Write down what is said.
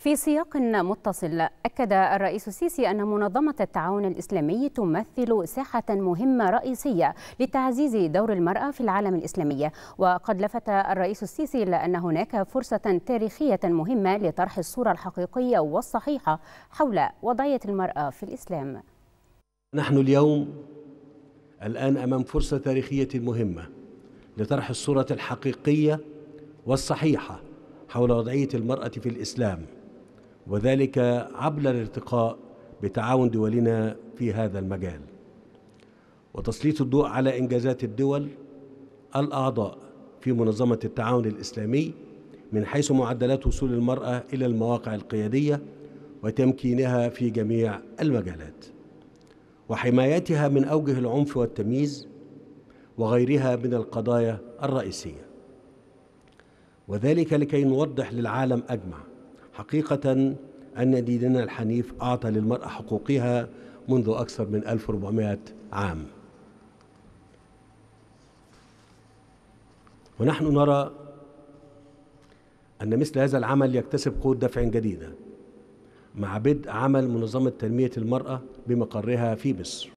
في سياق متصل، أكد الرئيس السيسي أن منظمة التعاون الإسلامي تمثل ساحة مهمة رئيسية لتعزيز دور المرأة في العالم الإسلامي. وقد لفت الرئيس السيسي إلى أن هناك فرصة تاريخية مهمة لطرح الصورة الحقيقية والصحيحة حول وضعية المرأة في الإسلام. نحن اليوم الآن أمام فرصة تاريخية مهمة لطرح الصورة الحقيقية والصحيحة حول وضعية المرأة في الإسلام، وذلك عبر الارتقاء بتعاون دولنا في هذا المجال وتسليط الضوء على إنجازات الدول الأعضاء في منظمة التعاون الإسلامي من حيث معدلات وصول المرأة إلى المواقع القيادية وتمكينها في جميع المجالات وحمايتها من أوجه العنف والتمييز وغيرها من القضايا الرئيسية، وذلك لكي نوضح للعالم أجمع حقيقة أن ديننا الحنيف أعطى للمرأة حقوقها منذ أكثر من 1400 عام. ونحن نرى أن مثل هذا العمل يكتسب قوة دفع جديدة مع بدء عمل منظمة تنمية المرأة بمقرها في مصر.